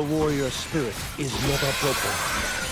The warrior spirit is never broken.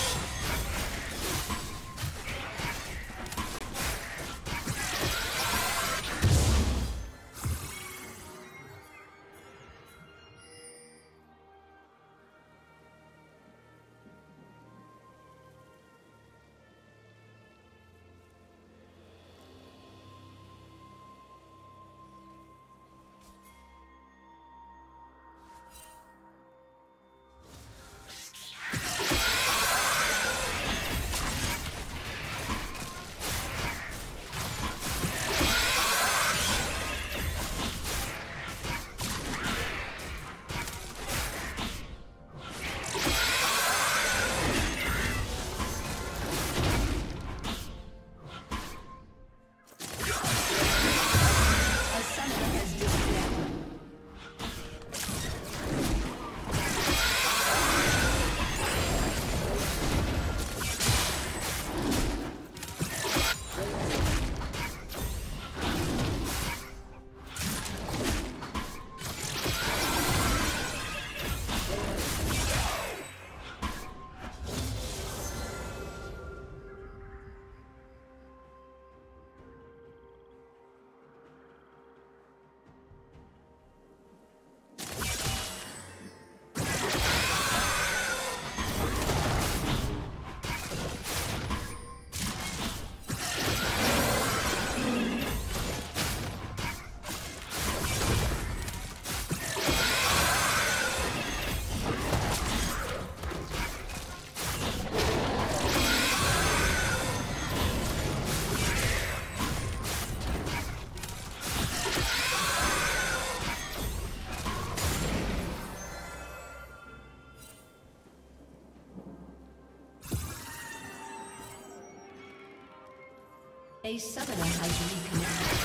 A summoner has reconnected.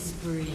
spree.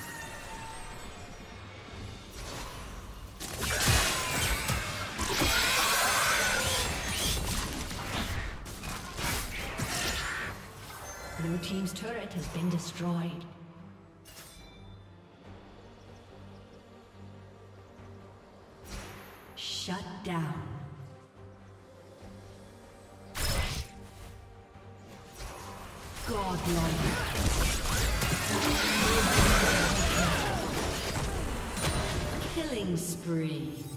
Blue team's turret has been destroyed. Shut down. Godlike. Killing spree.